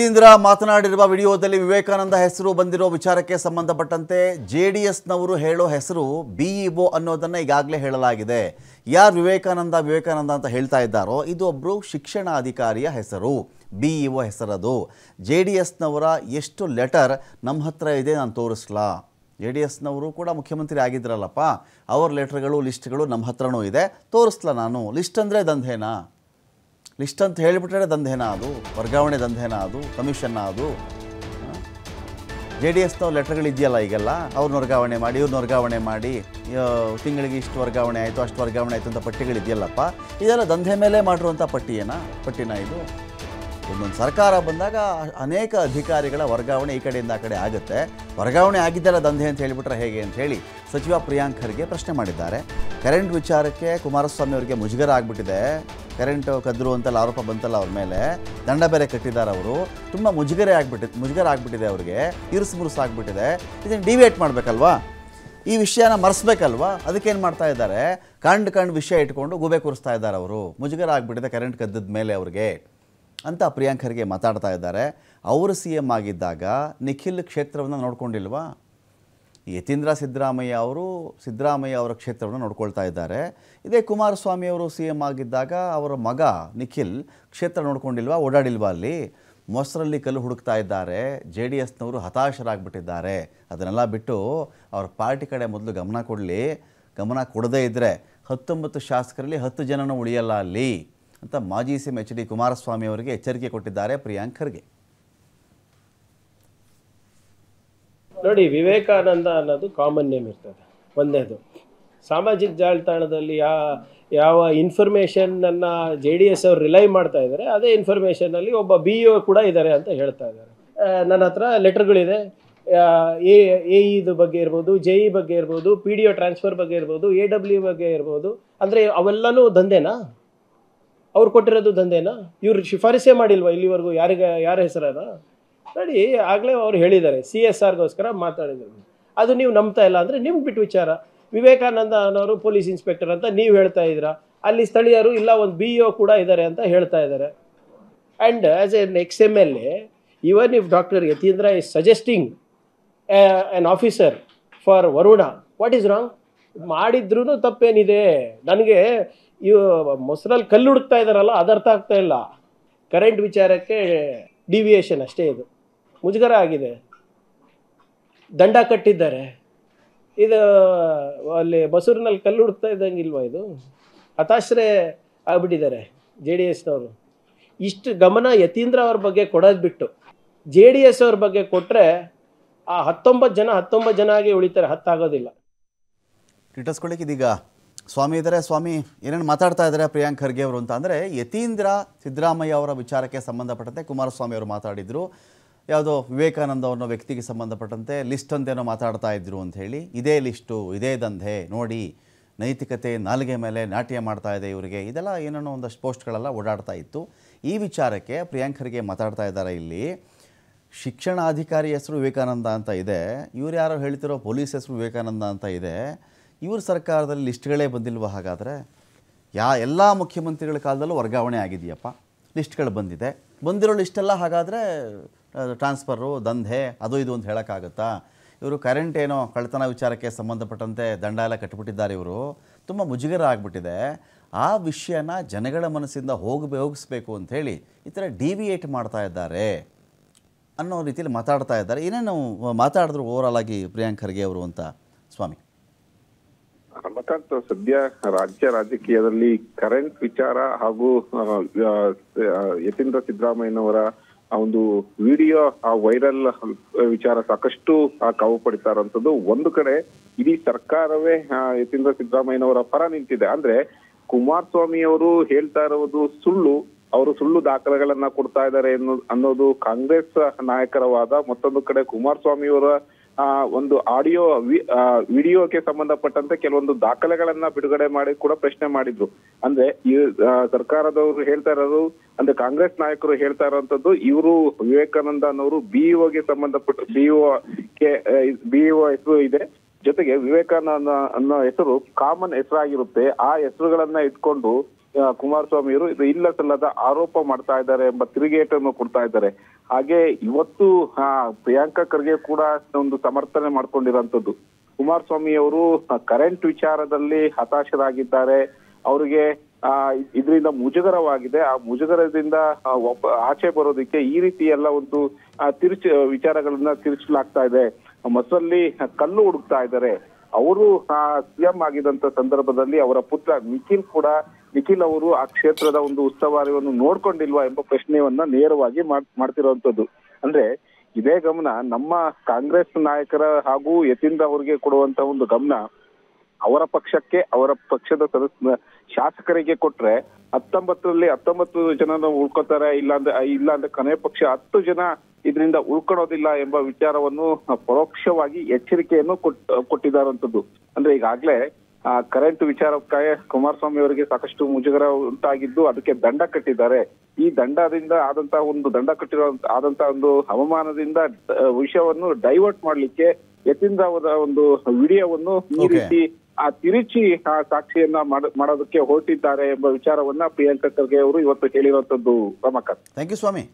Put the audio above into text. ಯತೀಂದ್ರ ಮಾತನಾಡಿರುವ ವಿಡಿಯೋದಲ್ಲಿ ವಿವೇಕಾನಂದ ಹೆಸರು ಬಂದಿರೋ ವಿಚಾರಕ್ಕೆ ಸಂಬಂಧಪಟ್ಟಂತೆ ಜೆಡಿಎಸ್ ನವರು ಹೇಳೋ ಹೆಸರು ಬಿಇಒ ಅನ್ನೋದನ್ನ ಈಗಾಗಲೇ ಹೇಳಲಾಗಿದೆ. ಯಾರು ವಿವೇಕಾನಂದ ಅಂತ ಹೇಳ್ತಾ ಇದ್ದಾರೋ ಇದು ಒಬ್ಬರು ಶಿಕ್ಷಣ ಅಧಿಕಾರಿಯ ಹೆಸರು, ಬಿಇಒ ಹೆಸರದು. ಜೆಡಿಎಸ್ ನವರ ಎಷ್ಟು ಲೆಟರ್ ನಮ್ಮ ಹತ್ರ ಇದೆ ನಾನು ತೋರಿಸ್ಲಾ. ಜೆಡಿಎಸ್ ನವರು ಕೂಡ ಮುಖ್ಯಮಂತ್ರಿ ಆಗಿದ್ರಲ್ಲಪ್ಪ, ಅವರ ಲೆಟರ್ಗಳು ಲಿಸ್ಟ್ಗಳು ನಮ್ಮ ಹತ್ರನೂ ಇದೆ, ತೋರಿಸ್ಲಾ ನಾನು. ಲಿಸ್ಟ್ ಅಂದರೆ ದಂಧೆನಾ? ಲಿಸ್ಟ್ ಅಂತ ಹೇಳಿಬಿಟ್ರೆ ದಂಧೆನ ಅದು, ವರ್ಗಾವಣೆ ದಂಧೆನ ಅದು, ಕಮಿಷನ್ನ ಅದು. ಜೆ ಡಿ ಎಸ್ನ ಲೆಟರ್ಗಳಿದೆಯಲ್ಲ ಈಗೆಲ್ಲ, ಅವ್ರನ್ನ ವರ್ಗಾವಣೆ ಮಾಡಿ ಇವ್ರನ್ನ ವರ್ಗಾವಣೆ ಮಾಡಿ, ತಿಂಗಳಿಗೆ ಇಷ್ಟು ವರ್ಗಾವಣೆ ಆಯಿತು ಅಷ್ಟು ವರ್ಗಾವಣೆ ಆಯಿತು ಅಂತ ಪಟ್ಟಿಗಳಿದೆಯಲ್ಲಪ್ಪ, ಇದೆಲ್ಲ ದಂಧೆ ಮೇಲೆ ಮಾಡಿರುವಂಥ ಪಟ್ಟಿನ ಇದು. ಒಂದೊಂದು ಸರ್ಕಾರ ಬಂದಾಗ ಅನೇಕ ಅಧಿಕಾರಿಗಳ ವರ್ಗಾವಣೆ ಈ ಕಡೆಯಿಂದ ಆ ಕಡೆ ಆಗುತ್ತೆ. ವರ್ಗಾವಣೆ ಆಗಿದ್ದೆಲ್ಲ ದಂಧೆ ಅಂತ ಹೇಳಿಬಿಟ್ರೆ ಹೇಗೆ ಅಂಥೇಳಿ ಸಚಿವ ಪ್ರಿಯಾಂಕ್ ಖರ್ಗೆ ಪ್ರಶ್ನೆ ಮಾಡಿದ್ದಾರೆ. ಕರೆಂಟ್ ವಿಚಾರಕ್ಕೆ ಕುಮಾರಸ್ವಾಮಿ ಅವರಿಗೆ ಮುಜುಗರ ಆಗಿಬಿಟ್ಟಿದೆ. ಕರೆಂಟು ಕದ್ದರು ಅಂತೆಲ್ಲ ಆರೋಪ ಬಂತಲ್ಲ ಅವ್ರ ಮೇಲೆ, ದಂಡ ಬೇರೆ ಕಟ್ಟಿದ್ದಾರೆ ಅವರು. ತುಂಬ ಮುಜುಗರ ಆಗಿಬಿಟ್ಟಿದೆ ಅವ್ರಿಗೆ, ಇರುಸು ಮುರುಸಾಗ್ಬಿಟ್ಟಿದೆ. ಇದನ್ನು ಡಿವೇಟ್ ಮಾಡಬೇಕಲ್ವಾ, ಈ ವಿಷಯನ ಮರೆಸ್ಬೇಕಲ್ವಾ, ಅದಕ್ಕೇನು ಮಾಡ್ತಾ ಇದ್ದಾರೆ, ಕಂಡು ವಿಷಯ ಇಟ್ಕೊಂಡು ಗೂಬೆ ಕೂರಿಸ್ತಾ ಇದ್ದಾರೆ ಅವರು. ಮುಜುಗರ ಆಗಿಬಿಟ್ಟಿದೆ ಕರೆಂಟ್ ಕದ್ದಿದ ಮೇಲೆ ಅವ್ರಿಗೆ ಅಂತ ಪ್ರಿಯಾಂಕ್ ಖರ್ಗೆ ಮಾತಾಡ್ತಾ ಇದ್ದಾರೆ. ಅವರು ಸಿ ಎಂ ಆಗಿದ್ದಾಗ ನಿಖಿಲ್ ಕ್ಷೇತ್ರವನ್ನು ನೋಡ್ಕೊಂಡಿಲ್ವಾ? ಸಿದ್ದರಾಮಯ್ಯ ಅವರ ಕ್ಷೇತ್ರವನ್ನು ನೋಡ್ಕೊಳ್ತಾ ಇದ್ದಾರೆ. ಇದೇ ಕುಮಾರಸ್ವಾಮಿ ಅವರು ಸಿ ಎಂ ಆಗಿದ್ದಾಗ ಅವರ ಮಗ ನಿಖಿಲ್ ಕ್ಷೇತ್ರ ನೋಡ್ಕೊಂಡಿಲ್ವಾ, ಓಡಾಡಿಲ್ವಾ? ಅಲ್ಲಿ ಮೊಸರಲ್ಲಿ ಕಲ್ಲು ಹುಡುಕ್ತಾ ಇದ್ದಾರೆ. ಜೆ ಡಿ ಎಸ್ನವರು ಹತಾಶರಾಗಿಬಿಟ್ಟಿದ್ದಾರೆ. ಅದನ್ನೆಲ್ಲ ಬಿಟ್ಟು ಅವ್ರ ಪಾರ್ಟಿ ಕಡೆ ಮೊದಲು ಗಮನ ಕೊಡಲಿ. ಗಮನ ಕೊಡದೇ ಇದ್ದರೆ 19 ಶಾಸಕರಲ್ಲಿ 10 ಜನನೂ ಉಳಿಯಲ್ಲ ಅಲ್ಲಿ ಅಂತ ಮಾಜಿ ಸಿ ಎಂ H.D. ಕುಮಾರಸ್ವಾಮಿ ಅವರಿಗೆ ಎಚ್ಚರಿಕೆ ಕೊಟ್ಟಿದ್ದಾರೆ ಪ್ರಿಯಾಂಕ್ ಖರ್ಗೆ. ನೋಡಿ, ವಿವೇಕಾನಂದ ಅನ್ನೋದು ಕಾಮನ್ ನೇಮ್ ಇರ್ತದೆ. ಒಂದೇದು ಸಾಮಾಜಿಕ ಜಾಲತಾಣದಲ್ಲಿ ಯಾವ ಇನ್ಫಾರ್ಮೇಷನನ್ನು ಜೆ ಡಿ ಎಸ್ ಅವ್ರು ರಿಲೈ ಮಾಡ್ತಾ ಇದ್ದಾರೆ, ಅದೇ ಇನ್ಫಾರ್ಮೇಷನಲ್ಲಿ ಒಬ್ಬ ಬಿ ಇ ಒ ಕೂಡ ಇದ್ದಾರೆ ಅಂತ ಹೇಳ್ತಾ ಇದ್ದಾರೆ. ನನ್ನ ಹತ್ರ ಲೆಟರ್ಗಳಿದೆ, ಎಇದು ಬಗ್ಗೆ ಇರ್ಬೋದು, ಜೆ ಇ ಬಗ್ಗೆ ಇರ್ಬೋದು, ಪಿ ಡಿ ಒ ಟ್ರಾನ್ಸ್ಫರ್ ಬಗ್ಗೆ ಇರ್ಬೋದು, ಎ ಡಬ್ಲ್ಯೂ ಬಗ್ಗೆ ಇರ್ಬೋದು. ಅಂದರೆ ಅವೆಲ್ಲನೂ ದಂಧೆನಾ? ಅವ್ರು ಕೊಟ್ಟಿರೋದು ದಂಧೆನಾ? ಇವ್ರು ಶಿಫಾರಸೆ ಮಾಡಿಲ್ವಾ ಇಲ್ಲಿವರೆಗೂ ಯಾರ ಹೆಸರನ್ನ? ನೋಡಿ, ಆಗಲೇ ಅವ್ರು ಹೇಳಿದ್ದಾರೆ, CSRಗೋಸ್ಕರ ಮಾತಾಡಿದ್ರು. ಅದು ನೀವು ನಂಬ್ತಾ ಇಲ್ಲ ಅಂದರೆ ನಿಮ್ಗೆ ಬಿಟ್ಟು ವಿಚಾರ. ವಿವೇಕಾನಂದ ಅನ್ನೋರು ಪೊಲೀಸ್ ಇನ್ಸ್ಪೆಕ್ಟರ್ ಅಂತ ನೀವು ಹೇಳ್ತಾ ಇದ್ದೀರಾ, ಅಲ್ಲಿ ಸ್ಥಳೀಯರು ಇಲ್ಲ ಒಂದು ಬಿ ಇ ಒ ಕೂಡ ಇದ್ದಾರೆ ಅಂತ ಹೇಳ್ತಾ ಇದ್ದಾರೆ. And as an XMLA, even if doctor Yathindra is suggesting an officer for Varuna, what is wrong? ಮಾಡಿದ್ರೂ ತಪ್ಪೇನಿದೆ? ನನಗೆ ಇವು ಮೊಸರಲ್ಲಿ ಕಲ್ಲು ಹುಡುಕ್ತಾ ಇದ್ದಾರಲ್ಲ ಅದರ್ಥ ಆಗ್ತಾ ಇಲ್ಲ. ಕರೆಂಟ್ ವಿಚಾರಕ್ಕೆ ಡಿವಿಯೇಷನ್ ಅಷ್ಟೇ, ಇದು ಮುಜುಗರ ಆಗಿದೆ. ದಂಡ ಕಟ್ಟಿದ್ದಾರೆ, ಇದು ಅಲ್ಲಿ ಬಸೂರಿನಲ್ಲಿ ಕಲ್ಲು ಹುಡುಕ್ತಾ ಇದ್ದಂಗಿಲ್ವಾ? ಇದು ಹತಾಶ್ರೆ ಆಗ್ಬಿಟ್ಟಿದ್ದಾರೆ ಜೆ ಡಿ ಎಸ್ನವರು. ಇಷ್ಟು ಗಮನ ಯತೀಂದ್ರ ಅವ್ರ ಬಗ್ಗೆ ಕೊಡೋದು ಬಿಟ್ಟು ಜೆ ಡಿ ಎಸ್ ಅವ್ರ ಬಗ್ಗೆ ಕೊಟ್ಟರೆ ಆ 19 ಜನ ಆಗಿ ಉಳಿತಾರೆ, ಹತ್ತಾಗೋದಿಲ್ಲ. ಟಿಟಸ್ಕೊಳ್ಳಿಕ್ಕೆ ಇದೀಗ ಸ್ವಾಮಿ ಇದ್ದಾರೆ. ಸ್ವಾಮಿ, ಏನೇನು ಮಾತಾಡ್ತಾ ಇದ್ದಾರೆ ಪ್ರಿಯಾಂಕ್ ಖರ್ಗೆ ಅವರು ಅಂತ ಅಂದರೆ, ಯತೀಂದ್ರ ಸಿದ್ದರಾಮಯ್ಯ ಅವರ ವಿಚಾರಕ್ಕೆ ಸಂಬಂಧಪಟ್ಟಂತೆ ಕುಮಾರಸ್ವಾಮಿ ಅವರು ಮಾತಾಡಿದರು. ಯಾವುದೋ ವಿವೇಕಾನಂದ ಅವ್ರನ್ನ ವ್ಯಕ್ತಿಗೆ ಸಂಬಂಧಪಟ್ಟಂತೆ ಲಿಸ್ಟ್ ಅಂತೇನೋ ಮಾತಾಡ್ತಾ ಇದ್ರು ಅಂಥೇಳಿ, ಇದೇ ಲಿಸ್ಟು ಇದೇ ದಂಧೆ ನೋಡಿ, ನೈತಿಕತೆ ನಾಲಿಗೆ ಮೇಲೆ ನಾಟ್ಯ ಮಾಡ್ತಾ ಇದೆ ಇವರಿಗೆ, ಇದೆಲ್ಲ ಏನೇನೋ ಒಂದಷ್ಟು ಪೋಸ್ಟ್ಗಳೆಲ್ಲ ಓಡಾಡ್ತಾ ಇತ್ತು. ಈ ವಿಚಾರಕ್ಕೆ ಪ್ರಿಯಾಂಕ್ ಖರ್ಗೆ ಮಾತಾಡ್ತಾ ಇದ್ದಾರೆ. ಇಲ್ಲಿ ಶಿಕ್ಷಣಾಧಿಕಾರಿ ಹೆಸರು ವಿವೇಕಾನಂದ ಅಂತ ಇದೆ, ಇವ್ರು ಯಾರೋ ಹೇಳ್ತಿರೋ ಪೊಲೀಸ್ ಹೆಸರು ವಿವೇಕಾನಂದ ಅಂತ ಇದೆ. ಇವ್ರ ಸರ್ಕಾರದಲ್ಲಿ ಲಿಸ್ಟ್ಗಳೇ ಬಂದಿಲ್ವ? ಹಾಗಾದರೆ ಎಲ್ಲ ಮುಖ್ಯಮಂತ್ರಿಗಳ ಕಾಲದಲ್ಲೂ ವರ್ಗಾವಣೆ ಆಗಿದೆಯಪ್ಪ, ಲಿಸ್ಟ್ಗಳು ಬಂದಿದೆ. ಬಂದಿರೋ ಲಿಸ್ಟೆಲ್ಲ ಹಾಗಾದರೆ ಟ್ರಾನ್ಸ್ಫರು ದಂಧೆ ಅದು ಇದು ಅಂತ ಹೇಳೋಕ್ಕಾಗುತ್ತಾ? ಇವರು ಕರೆಂಟ್ ಏನೋ ಕಳ್ಳತನ ವಿಚಾರಕ್ಕೆ ಸಂಬಂಧಪಟ್ಟಂತೆ ದಂಡ ಎಲ್ಲ ಕಟ್ಟಿಬಿಟ್ಟಿದ್ದಾರೆ. ಇವರು ತುಂಬ ಮುಜುಗರ ಆಗಿಬಿಟ್ಟಿದೆ. ಆ ವಿಷಯನ ಜನಗಳ ಮನಸ್ಸಿಂದ ಹೋಗಿಸಬೇಕು ಅಂಥೇಳಿ ಈ ಥರ ಡಿವಿಯೇಟ್ ಮಾಡ್ತಾ ಇದ್ದಾರೆ ಅನ್ನೋ ರೀತಿಯಲ್ಲಿ ಮಾತಾಡ್ತಾ ಇದ್ದಾರೆ. ಏನೇನು ಮಾತಾಡಿದ್ರು ಓವರಾಲ್ ಆಗಿ ಪ್ರಿಯಾಂಕ್ ಖರ್ಗೆ ಅವರು ಅಂತ ಸ್ವಾಮಿ? ಸದ್ಯ ರಾಜ್ಯ ರಾಜಕೀಯದಲ್ಲಿ ಕರೆಂಟ್ ವಿಚಾರ ಹಾಗೂ ಯತೀಂದ್ರ ಸಿದ್ದರಾಮಯ್ಯನವರ ಒಂದು ವಿಡಿಯೋ ಆ ವೈರಲ್ ವಿಚಾರ ಸಾಕಷ್ಟು ಕಾವು ಪಡಿತಾ ಇರುವಂತದ್ದು. ಒಂದು ಕಡೆ ಇಡೀ ಸರ್ಕಾರವೇ ಯತೀಂದ್ರ ಸಿದ್ದರಾಮಯ್ಯನವರ ಪರ ನಿಂತಿದೆ. ಅಂದ್ರೆ ಕುಮಾರಸ್ವಾಮಿ ಅವರು ಹೇಳ್ತಾ ಇರೋದು ಸುಳ್ಳು, ಅವರು ಸುಳ್ಳು ದಾಖಲೆಗಳನ್ನ ಕೊಡ್ತಾ ಇದ್ದಾರೆ ಅನ್ನೋದು ಕಾಂಗ್ರೆಸ್ ನಾಯಕರ ವಾದ. ಮತ್ತೊಂದು ಕಡೆ ಕುಮಾರಸ್ವಾಮಿ ಅವರ ಒಂದು ಆಡಿಯೋ ವಿಡಿಯೋಕ್ಕೆ ಸಂಬಂಧಪಟ್ಟಂತೆ ಕೆಲವೊಂದು ದಾಖಲೆಗಳನ್ನ ಬಿಡುಗಡೆ ಮಾಡಿ ಕೂಡ ಪ್ರಶ್ನೆ ಮಾಡಿದ್ರು. ಅಂದ್ರೆ ಈ ಸರ್ಕಾರದವರು ಹೇಳ್ತಾ ಇರೋದು, ಅಂದ್ರೆ ಕಾಂಗ್ರೆಸ್ ನಾಯಕರು ಹೇಳ್ತಾ ಇರೋಂಥದ್ದು, ಇವರು ವಿವೇಕಾನಂದ ಅನ್ನೋರು ಬಿಇಒಗೆ ಸಂಬಂಧಪಟ್ಟು ಬಿಇಒ ಹೆಸರು ಇದೆ, ಜೊತೆಗೆ ವಿವೇಕಾನಂದ ಅನ್ನೋ ಹೆಸರು ಕಾಮನ್ ಹೆಸರಾಗಿರುತ್ತೆ. ಆ ಹೆಸರುಗಳನ್ನ ಇಟ್ಕೊಂಡು ಕುಮಾರಸ್ವಾಮಿ ಅವರು ಇದು ಇಲ್ಲ ಸಲ್ಲದ ಆರೋಪ ಮಾಡ್ತಾ ಇದ್ದಾರೆ ಎಂಬ ತಿರುಗೇಟನ್ನು ಕೊಡ್ತಾ ಇದ್ದಾರೆ. ಹಾಗೆ ಇವತ್ತು ಪ್ರಿಯಾಂಕಾ ಖರ್ಗೆ ಕೂಡ ಒಂದು ಸಮರ್ಥನೆ ಮಾಡ್ಕೊಂಡಿರೋಂಥದ್ದು. ಕುಮಾರಸ್ವಾಮಿ ಅವರು ಕರೆಂಟ್ ವಿಚಾರದಲ್ಲಿ ಹತಾಶರಾಗಿದ್ದಾರೆ, ಅವರಿಗೆ ಇದರಿಂದ ಮುಜುಗರವಾಗಿದೆ. ಆ ಮುಜುಗರದಿಂದ ಆಚೆ ಬರೋದಕ್ಕೆ ಈ ರೀತಿ ಎಲ್ಲ ಒಂದು ವಿಚಾರಗಳನ್ನ ತಿರುಚಲಾಗ್ತಾ ಇದೆ. ಮಸಲ್ಲಿ ಕಲ್ಲು ಹುಡುಕ್ತಾ ಇದ್ದಾರೆ. ಅವರು ಸಿಎಂ ಆಗಿದಂತ ಸಂದರ್ಭದಲ್ಲಿ ಅವರ ಪುತ್ರ ನಿಖಿಲ್ ಅವರು ಆ ಕ್ಷೇತ್ರದ ಒಂದು ಉಸ್ತುವಾರಿಯನ್ನು ನೋಡ್ಕೊಂಡಿಲ್ವಾ ಎಂಬ ಪ್ರಶ್ನೆಯನ್ನ ನೇರವಾಗಿ ಮಾಡ್ತಿರೋಂಥದ್ದು. ಅಂದ್ರೆ ಇದೇ ಗಮನ ನಮ್ಮ ಕಾಂಗ್ರೆಸ್ ನಾಯಕರ ಹಾಗೂ ಯತೀಂದ್ರ ಅವರಿಗೆ ಕೊಡುವಂತ ಒಂದು ಗಮನ ಅವರ ಪಕ್ಷಕ್ಕೆ, ಅವರ ಪಕ್ಷದ ಸದಸ್ಯ ಶಾಸಕರಿಗೆ ಕೊಟ್ರೆ 19 ಜನನ ಉಳ್ಕೋತಾರೆ, ಇಲ್ಲಾಂದ್ರೆ ಕೊನೆ ಪಕ್ಷ 10 ಜನ ಇದರಿಂದ ಉಳ್ಕೊಳೋದಿಲ್ಲ ಎಂಬ ವಿಚಾರವನ್ನು ಪರೋಕ್ಷವಾಗಿ ಎಚ್ಚರಿಕೆಯನ್ನು ಕೊಟ್ಟಿದ್ದಾರಂಥದ್ದು. ಅಂದ್ರೆ ಈಗಾಗ್ಲೇ ಕರೆಂಟ್ ವಿಚಾರಕ್ಕಾಗಿ ಕುಮಾರಸ್ವಾಮಿ ಅವರಿಗೆ ಸಾಕಷ್ಟು ಮುಜುಗರ ಉಂಟಾಗಿದ್ದು ಅದಕ್ಕೆ ದಂಡ ಕಟ್ಟಿದ್ದಾರೆ. ಈ ದಂಡದಿಂದ ಆದಂತಹ ಒಂದು ಅವಮಾನದಿಂದ ವಿಷಯವನ್ನು ಡೈವರ್ಟ್ ಮಾಡ್ಲಿಕ್ಕೆ ಯತೀಂದ್ರ ಅವರ ಒಂದು ವಿಡಿಯೋವನ್ನು ಈ ರೀತಿ ತಿರುಚಿ ಸಾಕ್ಷಿಯನ್ನ ಮಾಡೋದಕ್ಕೆ ಹೊರಟಿದ್ದಾರೆ ಎಂಬ ವಿಚಾರವನ್ನ ಪ್ರಿಯಾಂಕಾ ಖರ್ಗೆ ಅವರು ಇವತ್ತು ಹೇಳಿರುವಂತದ್ದು. Ramakant, thank you Swami.